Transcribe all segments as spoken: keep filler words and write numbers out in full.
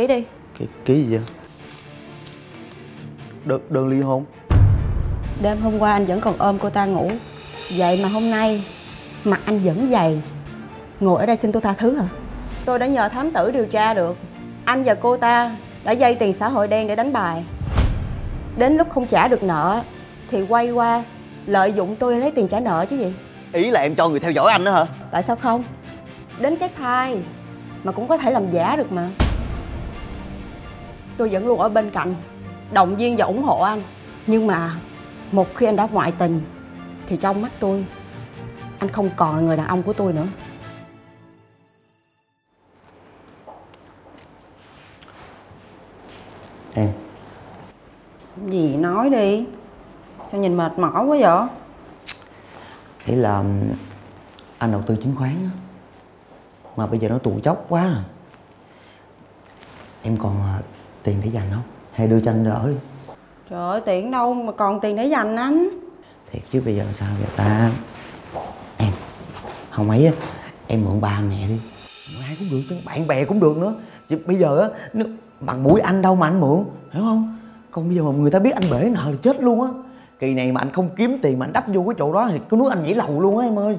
Ký đi. Ký, ký gì vậy? Đơn, đơn ly hôn. Đêm hôm qua anh vẫn còn ôm cô ta ngủ. Vậy mà hôm nay mặt anh vẫn dày. Ngồi ở đây xin tôi tha thứ hả? Tôi đã nhờ thám tử điều tra được. Anh và cô ta đã vay tiền xã hội đen để đánh bài. Đến lúc không trả được nợ thì quay qua lợi dụng tôi lấy tiền trả nợ chứ gì. Ý là em cho người theo dõi anh đó hả? Tại sao không? Đến cái thai mà cũng có thể làm giả được mà. Tôi vẫn luôn ở bên cạnh, động viên và ủng hộ anh. Nhưng mà một khi anh đã ngoại tình thì trong mắt tôi, anh không còn là người đàn ông của tôi nữa. Em. Gì nói đi. Sao nhìn mệt mỏi quá vậy? Ý là anh đầu tư chứng khoán á, mà bây giờ nó tù chốc quá à. Em còn tiền để dành không? Hay đưa cho anh đỡ đi. Trời ơi, tiền đâu mà còn tiền để dành anh. Thiệt chứ bây giờ sao vậy ta? Em, không ấy á, em mượn ba mẹ đi. Mượn ai cũng được chứ, bạn bè cũng được nữa. Chứ bây giờ á, nó bằng mũi anh đâu mà anh mượn, hiểu không? Còn bây giờ mà người ta biết anh bể nợ thì chết luôn á. Kỳ này mà anh không kiếm tiền mà anh đắp vô cái chỗ đó thì có nước anh nhảy lầu luôn á em ơi.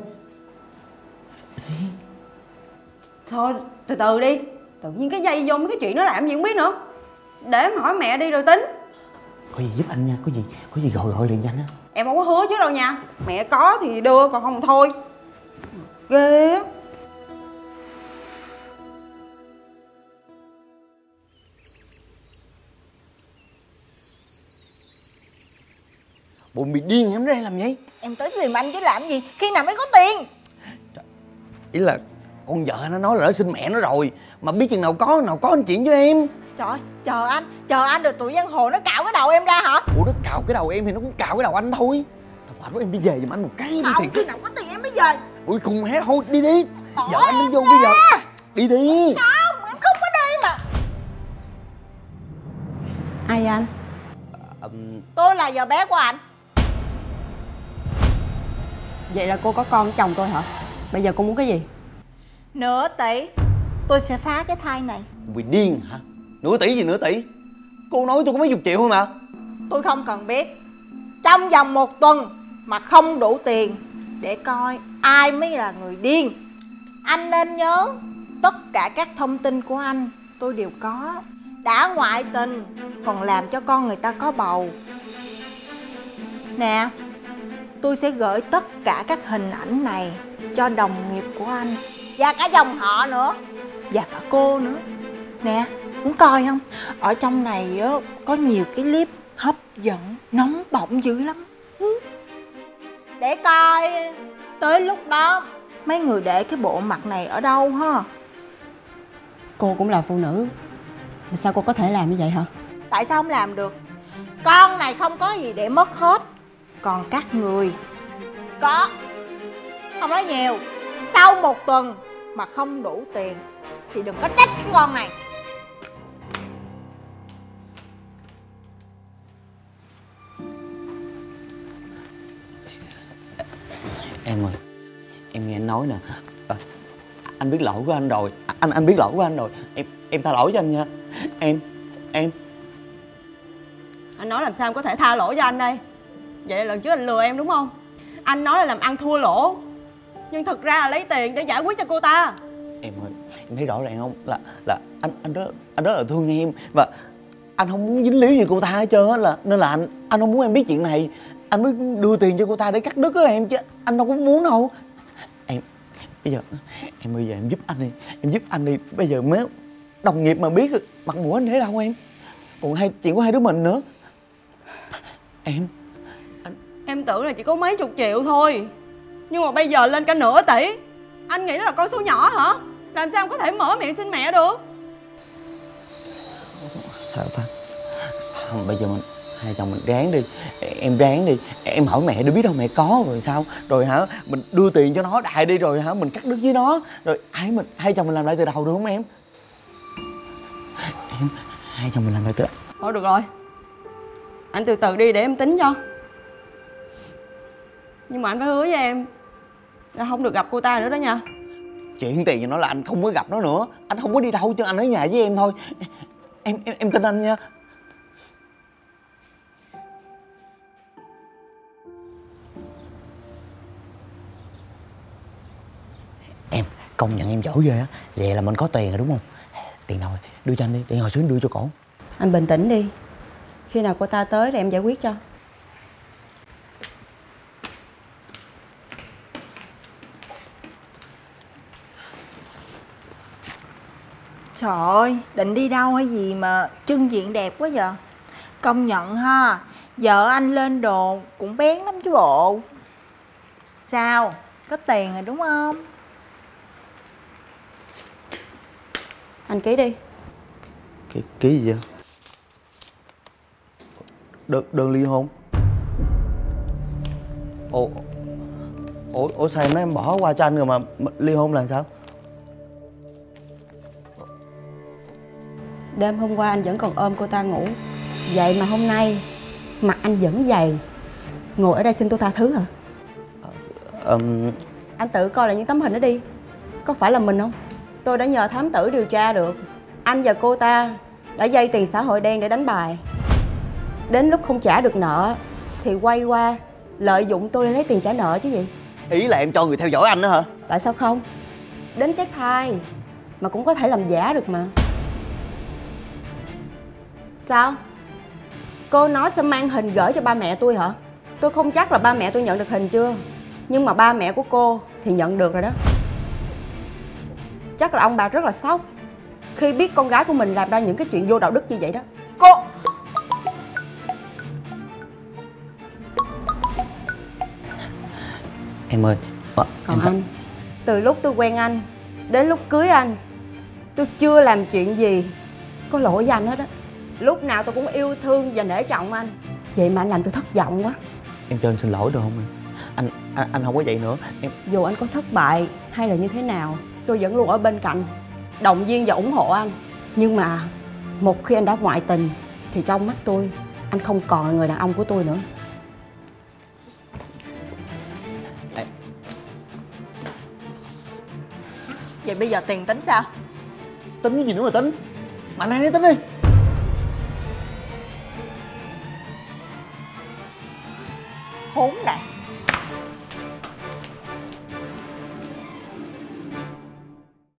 Thôi từ từ đi. Tự nhiên cái dây vô mấy cái chuyện nó làm gì không biết nữa. Để em hỏi mẹ đi rồi tính. Có gì giúp anh nha, có gì có gì gọi gọi liền cho anh á. Em không có hứa chứ đâu nha. Mẹ có thì đưa, còn không thôi. Ghê á. Bộ mày điên em đây làm vậy? Em tới tìm anh chứ làm gì, khi nào mới có tiền? Ý là con vợ nó nói là nó xin mẹ nó rồi. Mà biết chừng nào có, nào có anh chuyện với em. Trời ơi, chờ anh, chờ anh rồi tụi giang hồ nó cạo cái đầu em ra hả? Ủa nó cạo cái đầu em thì nó cũng cạo cái đầu anh thôi. Thật là nói em đi về giùm anh một cái đi. Không, khi nào có tiền em mới về. Ủa khùng hé, thôi đi đi. Vợ anh đi vô bây giờ. Đi đi. Không, em không có đi mà. Ai anh? À, um... Tôi là vợ bé của anh. Vậy là cô có con với chồng tôi hả? Bây giờ cô muốn cái gì? Nửa tỷ tôi sẽ phá cái thai này. Bị điên hả? Nửa tỷ gì nửa tỷ? Cô nói tôi có mấy chục triệu thôi mà. Tôi không cần biết. Trong vòng một tuần mà không đủ tiền để coi ai mới là người điên. Anh nên nhớ tất cả các thông tin của anh tôi đều có. Đã ngoại tình còn làm cho con người ta có bầu. Nè, tôi sẽ gửi tất cả các hình ảnh này cho đồng nghiệp của anh. Và cả dòng họ nữa. Và cả cô nữa. Nè, muốn coi không? Ở trong này có nhiều cái clip hấp dẫn, nóng bỏng dữ lắm. Để coi tới lúc đó mấy người để cái bộ mặt này ở đâu ha. Cô cũng là phụ nữ mà sao cô có thể làm như vậy hả? Tại sao không làm được? Con này không có gì để mất hết. Còn các người có. Không nói nhiều. Sau một tuần mà không đủ tiền thì đừng có trách cái con này. Em ơi, em nghe anh nói nè. à, Anh biết lỗi của anh rồi. Anh anh biết lỗi của anh rồi. Em em tha lỗi cho anh nha. Em em Anh nói làm sao em có thể tha lỗi cho anh đây? Vậy là lần trước anh lừa em đúng không? Anh nói là làm ăn thua lỗ, nhưng thật ra là lấy tiền để giải quyết cho cô ta. Em ơi, em thấy rõ ràng không? Là là anh anh rất anh rất là thương em. Và anh không muốn dính líu gì cô ta hết trơn á, là nên là anh anh không muốn em biết chuyện này. Anh mới đưa tiền cho cô ta để cắt đứt á em, chứ anh đâu có muốn đâu. Em bây giờ em bây giờ em giúp anh đi. Em giúp anh đi. Bây giờ mấy đồng nghiệp mà biết mặt mũi anh thế đâu em. Còn hai chuyện của hai đứa mình nữa. Em Em tưởng là chỉ có mấy chục triệu thôi, nhưng mà bây giờ lên cả nửa tỷ. Anh nghĩ đó là con số nhỏ hả? Làm sao em có thể mở miệng xin mẹ được? Sao ta? Không, bây giờ mình hai chồng mình ráng đi. Em ráng đi. Em hỏi mẹ để biết đâu mẹ có rồi sao. Rồi hả, mình đưa tiền cho nó đại đi. Rồi hả, mình cắt đứt với nó. Rồi hai mình hai chồng mình làm lại từ đầu được không em? Em hai chồng mình làm lại từ đầu. Thôi được rồi, anh từ từ đi để em tính cho. Nhưng mà anh phải hứa với em là không được gặp cô ta nữa đó nha. Chuyện tiền cho nó là anh không có gặp nó nữa. Anh không có đi đâu chứ, anh ở nhà với em thôi. Em em em tin anh nha. Em công nhận em giỏi ghê á. Vậy là mình có tiền rồi đúng không? Tiền nào đưa cho anh đi, để hồi xuống đưa cho cổ. Anh bình tĩnh đi. Khi nào cô ta tới thì em giải quyết cho. Trời ơi, định đi đâu hay gì mà trưng diện đẹp quá vậy? Công nhận ha, vợ anh lên đồ cũng bén lắm chứ bộ. Sao? Có tiền rồi đúng không? Anh ký đi. Ký, ký gì vậy? Đơn, đơn ly hôn. Ủa, ủa, ủa sao em nói em bỏ qua cho anh rồi mà, mà ly hôn là sao? Đêm hôm qua anh vẫn còn ôm cô ta ngủ. Vậy mà hôm nay mặt anh vẫn dày. Ngồi ở đây xin tôi tha thứ hả? À, um... Anh tự coi lại những tấm hình đó đi. Có phải là mình không? Tôi đã nhờ thám tử điều tra được. Anh và cô ta đã vay tiền xã hội đen để đánh bài. Đến lúc không trả được nợ thì quay qua lợi dụng tôi lấy tiền trả nợ chứ gì. Ý là em cho người theo dõi anh đó hả? Tại sao không? Đến cái thai mà cũng có thể làm giả được mà. Sao? Cô nói sẽ mang hình gửi cho ba mẹ tôi hả? Tôi không chắc là ba mẹ tôi nhận được hình chưa, nhưng mà ba mẹ của cô thì nhận được rồi đó. Chắc là ông bà rất là sốc khi biết con gái của mình làm ra những cái chuyện vô đạo đức như vậy đó. Cô! Em ơi! Còn em... anh, từ lúc tôi quen anh đến lúc cưới anh, tôi chưa làm chuyện gì có lỗi với anh hết á. Lúc nào tôi cũng yêu thương và nể trọng anh. Vậy mà anh làm tôi thất vọng quá. Em cho anh xin lỗi được không em? Anh, anh, anh không có vậy nữa em. Dù anh có thất bại hay là như thế nào, tôi vẫn luôn ở bên cạnh, động viên và ủng hộ anh. Nhưng mà một khi anh đã ngoại tình thì trong mắt tôi, anh không còn là người đàn ông của tôi nữa. Ê. Vậy bây giờ tiền tính sao? Tính cái gì nữa mà tính? Mà anh hãy tính đi. Khốn nạn.